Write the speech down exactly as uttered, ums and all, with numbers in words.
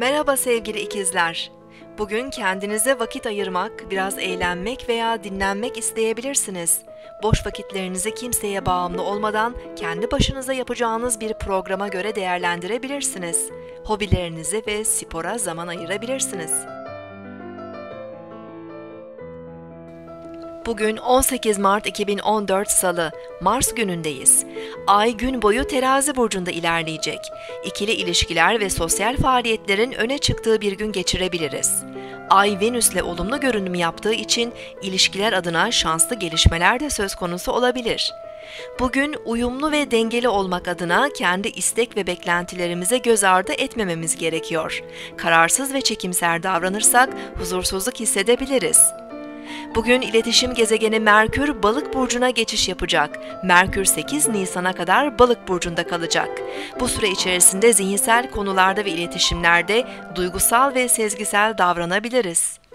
Merhaba sevgili ikizler. Bugün kendinize vakit ayırmak, biraz eğlenmek veya dinlenmek isteyebilirsiniz. Boş vakitlerinizi kimseye bağımlı olmadan kendi başınıza yapacağınız bir programa göre değerlendirebilirsiniz. Hobilerinize ve spora zaman ayırabilirsiniz. Bugün on sekiz Mart iki bin on dört Salı, Mars günündeyiz. Ay gün boyu Terazi burcunda ilerleyecek. İkili ilişkiler ve sosyal faaliyetlerin öne çıktığı bir gün geçirebiliriz. Ay Venüs'le olumlu görünüm yaptığı için ilişkiler adına şanslı gelişmeler de söz konusu olabilir. Bugün uyumlu ve dengeli olmak adına kendi istek ve beklentilerimize göz ardı etmememiz gerekiyor. Kararsız ve çekimser davranırsak huzursuzluk hissedebiliriz. Bugün iletişim gezegeni Merkür Balık burcuna geçiş yapacak. Merkür sekiz Nisan'a kadar Balık burcunda kalacak. Bu süre içerisinde zihinsel konularda ve iletişimlerde duygusal ve sezgisel davranabiliriz.